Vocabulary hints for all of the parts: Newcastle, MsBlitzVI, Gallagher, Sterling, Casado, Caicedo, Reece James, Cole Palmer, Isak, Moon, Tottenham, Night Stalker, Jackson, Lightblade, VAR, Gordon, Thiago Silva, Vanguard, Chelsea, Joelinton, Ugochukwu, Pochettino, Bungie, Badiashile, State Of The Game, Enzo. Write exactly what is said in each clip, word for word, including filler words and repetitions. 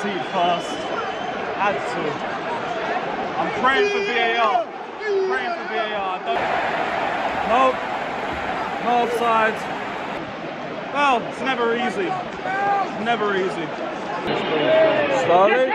concede first. Had to. I'm praying for V A R. I'm praying for V A R. Nope. No offside. Well, it's never easy. It's never easy. Slowly.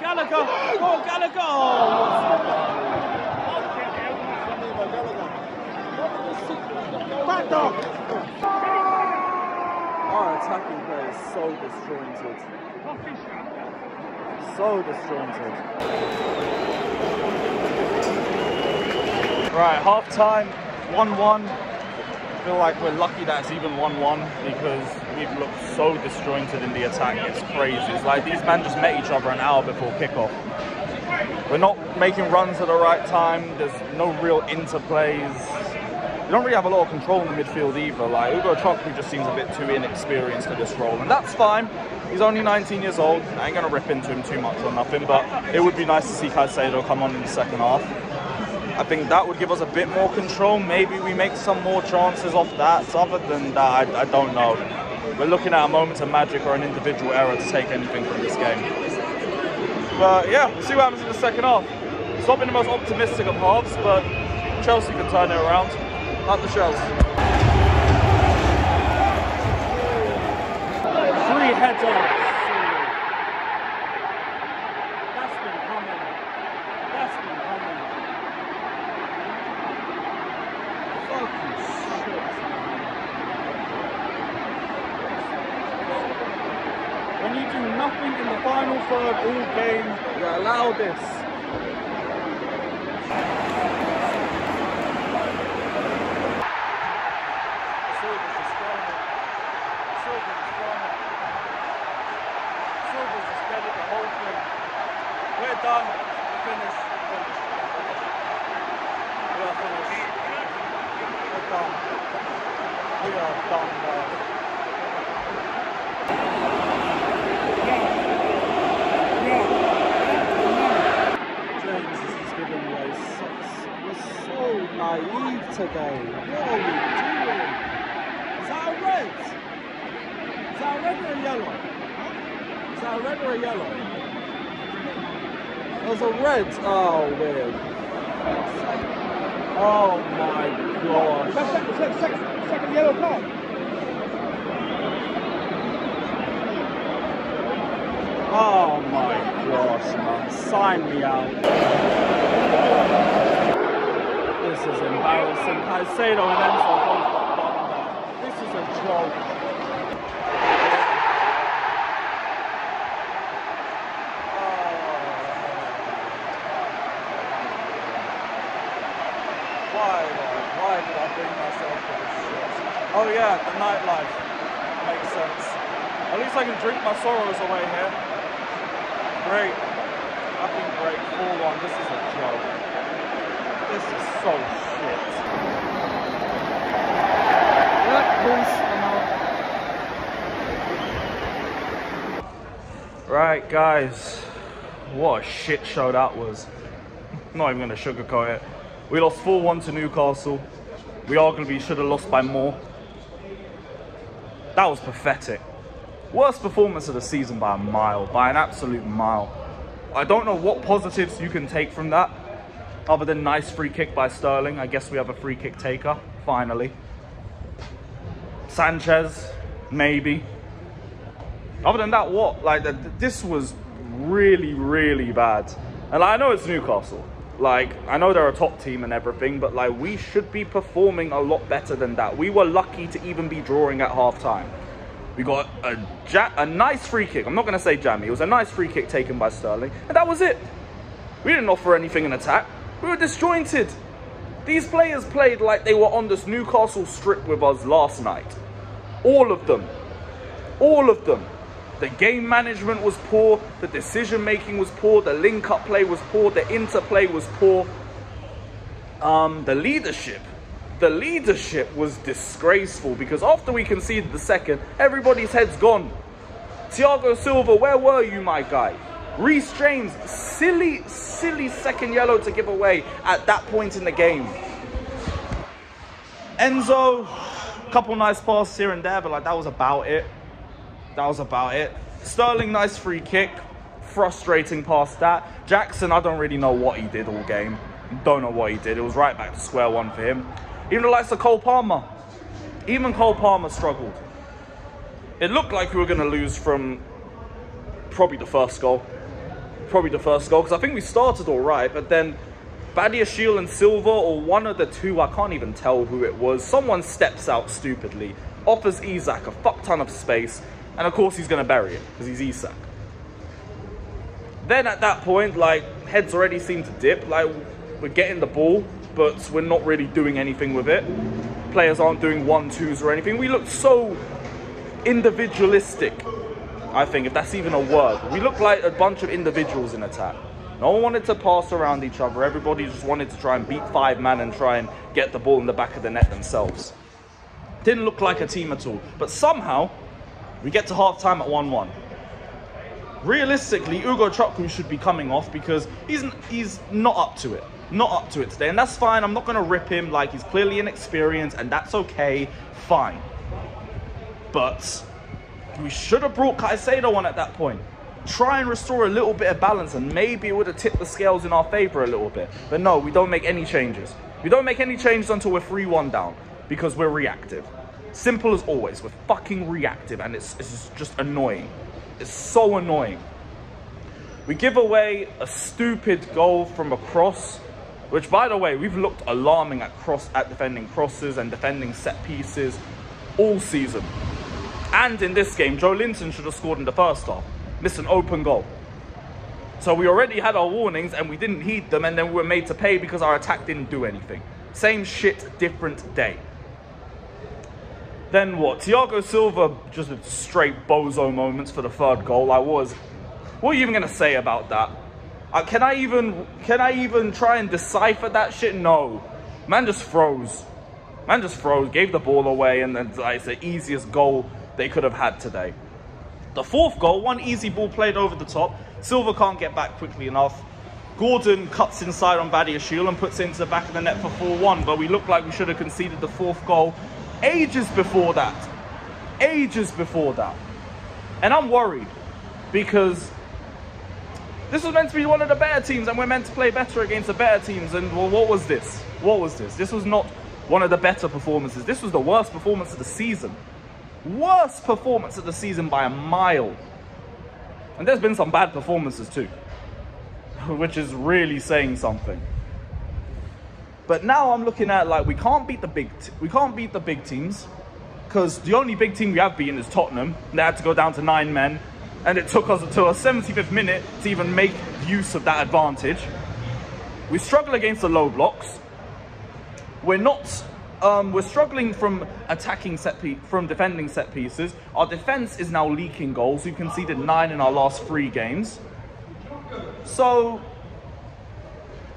Gallagher, oh Gallagher! Back up! Our attacking play is so disjointed. So disjointed. Right, half time, one one. I feel like we're lucky that it's even one one because we've looked so disjointed in the attack, it's crazy. It's like these men just met each other an hour before kickoff. We're not making runs at the right time, there's no real interplays. We don't really have a lot of control in the midfield either. Like, Ugochukwu just seems a bit too inexperienced for this role, and that's fine. He's only nineteen years old, I ain't gonna rip into him too much or nothing, but it would be nice to see Caicedo come on in the second half. I think that would give us a bit more control. Maybe we make some more chances off that. Other than that, I, I don't know. We're looking at a moment of magic or an individual error to take anything from this game. But yeah, we'll see what happens in the second half. It's not been the most optimistic of halves, but Chelsea can turn it around. Up the shells. Three heads on. That's been coming. That's been coming. Fucking shit. When you do nothing in the final third all game, you allow this. Silva's just gone. Silva's just gone. Silva's just dead at the whole thing. We're done. Finish. Finish. We are finished. We're done. We are done now. Naive today. What are we doing? Is that a red? Is that a red or a yellow? Is that a red or a yellow? There's a red. Oh, weird. Oh my gosh. That's second, second, second, second yellow card. Oh my gosh, man. Sign me out. This is embarrassing. Casado and Enzo both got done there. This is a joke. Oh. Why, why did I bring myself to this shit? Oh yeah, the nightlife. Makes sense. At least I can drink my sorrows away here. Great. I think great. four one. This is a joke. This is so shit. Right, guys. What a shit show that was. Not even going to sugarcoat it. We lost four one to Newcastle. We arguably should have lost by more. That was pathetic. Worst performance of the season by a mile. By an absolute mile. I don't know what positives you can take from that. Other than nice free kick by Sterling, I guess we have a free kick taker, finally. Sanchez, maybe. Other than that, what? Like, the, this was really, really bad. And like, I know it's Newcastle. Like, I know they're a top team and everything, but like, we should be performing a lot better than that. We were lucky to even be drawing at half-time. We got a, ja a nice free kick. I'm not going to say jammy. It was a nice free kick taken by Sterling, and that was it. We didn't offer anything in attack. We were disjointed. These players played like they were on this Newcastle strip with us last night. All of them. all of them. The game management was poor, the decision making was poor, the link-up play was poor, the interplay was poor. Um, the leadership, the leadership was disgraceful, because after we conceded the second, everybody's head's gone. Thiago Silva, where were you, my guy? Reece James, silly, silly second yellow to give away at that point in the game. Enzo, a couple nice passes here and there, but like that was about it. That was about it. Sterling, nice free kick. Frustrating past that. Jackson, I don't really know what he did all game. Don't know what he did. It was right back to square one for him. Even the likes of Cole Palmer. Even Cole Palmer struggled. It looked like we were going to lose from probably the first goal. Probably the first goal. Because I think we started all right. But then Badiashile and Silva, or one of the two, I can't even tell who it was. Someone steps out stupidly. Offers Isak a fuck ton of space. And of course he's going to bury it, because he's Isak. Then at that point, like, heads already seem to dip. Like, we're getting the ball, but we're not really doing anything with it. Players aren't doing one-twos or anything. We look so individualistic, I think, if that's even a word. We look like a bunch of individuals in attack. No one wanted to pass around each other. Everybody just wanted to try and beat five man and try and get the ball in the back of the net themselves. Didn't look like a team at all. But somehow we get to half-time at one one. Realistically, Ugochukwu should be coming off, because he's, he's not up to it. Not up to it today, and that's fine. I'm not going to rip him. Like, he's clearly inexperienced, and that's okay. Fine. But we should have brought Caicedo on at that point. Try and restore a little bit of balance, and maybe it would have tipped the scales in our favour a little bit. But no, we don't make any changes. We don't make any changes until we're three one down, because we're reactive. Simple as always. We're fucking reactive, and it's, it's just annoying. It's so annoying. We give away a stupid goal from a cross, which, by the way, we've looked alarming at cross at defending crosses and defending set pieces all season. And in this game, Joelinton should have scored in the first half. Missed an open goal. So we already had our warnings, and we didn't heed them, and then we were made to pay because our attack didn't do anything. Same shit, different day. Then what? Thiago Silva, just a straight bozo moments for the third goal. I was. What are you even going to say about that? Uh, can I even can I even try and decipher that shit? No. Man just froze. Man just froze. Gave the ball away, and then like, it's the easiest goal they could have had today. The fourth goal, one easy ball played over the top. Silva can't get back quickly enough. Gordon cuts inside on Badiashile and puts it into the back of the net for four one. But we look like we should have conceded the fourth goal ages before that. Ages before that. And I'm worried, because this was meant to be one of the better teams, and we're meant to play better against the better teams. And well, what was this? What was this? This was not one of the better performances. This was the worst performance of the season. Worst performance of the season by a mile. And there's been some bad performances too, which is really saying something. But now I'm looking at, like, we can't beat the big t we can't beat the big teams, because the only big team we have beaten is Tottenham. They had to go down to nine men, and it took us until our seventy-fifth minute to even make use of that advantage. We struggle against the low blocks. We're not. Um, we're struggling from attacking set piece, from defending set pieces. Our defense is now leaking goals. We conceded nine in our last three games. So,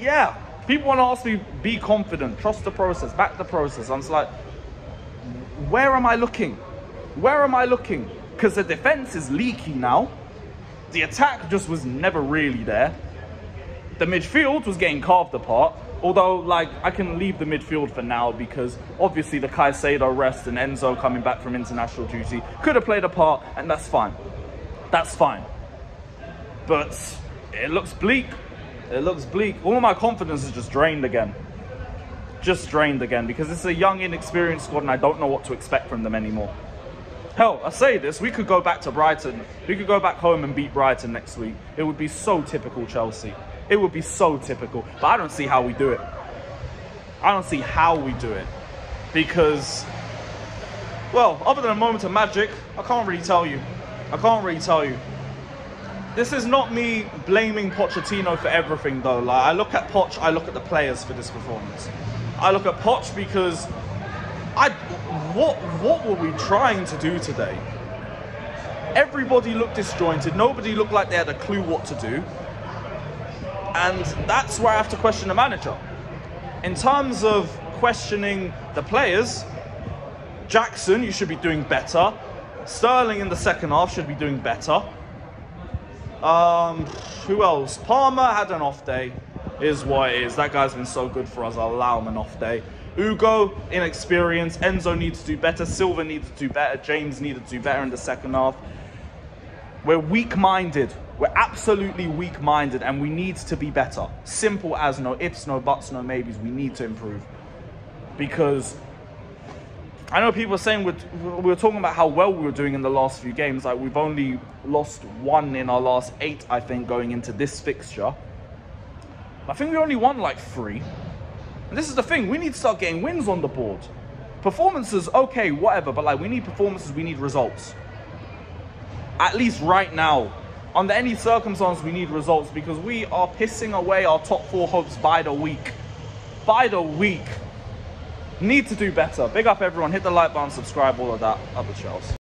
yeah. People want to ask me, be confident, trust the process, back the process. I'm just like, where am I looking? Where am I looking? Because the defense is leaky now. The attack just was never really there. The midfield was getting carved apart. Although, like, I can leave the midfield for now, because obviously the Caicedo rest and Enzo coming back from international duty could have played a part, and that's fine. That's fine. But it looks bleak. It looks bleak. All my confidence is just drained again. Just drained again. Because it's a young, inexperienced squad, and I don't know what to expect from them anymore. Hell, I say this. We could go back to Brighton. We could go back home and beat Brighton next week. It would be so typical Chelsea. It would be so typical. But I don't see how we do it. I don't see how we do it. Because, well, other than a moment of magic, I can't really tell you. I can't really tell you. This is not me blaming Pochettino for everything, though. Like, I look at Poch, I look at the players for this performance. I look at Poch because I, what, what were we trying to do today? Everybody looked disjointed. Nobody looked like they had a clue what to do. And that's where I have to question the manager. In terms of questioning the players, Jackson, you should be doing better. Sterling in the second half should be doing better. Um, who else? Palmer had an off day, is what it is. That guy's been so good for us, I'll allow him an off day. Ugo, inexperienced. Enzo needs to do better. Silva needs to do better. James needed to do better in the second half. We're weak-minded. We're absolutely weak-minded, and we need to be better. Simple as, no ifs, no buts, no maybes. We need to improve. Because I know people are saying, we're, we were talking about how well we were doing in the last few games. Like, we've only lost one in our last eight, I think, going into this fixture. I think we only won, like, three. And this is the thing. We need to start getting wins on the board. Performances, okay, whatever. But, like, we need performances. We need results. At least right now. Under any circumstance, we need results. Because we are pissing away our top four hopes by the week. By the week. Need to do better. Big up everyone, hit the like button, subscribe, all of that. Up the Chelsea.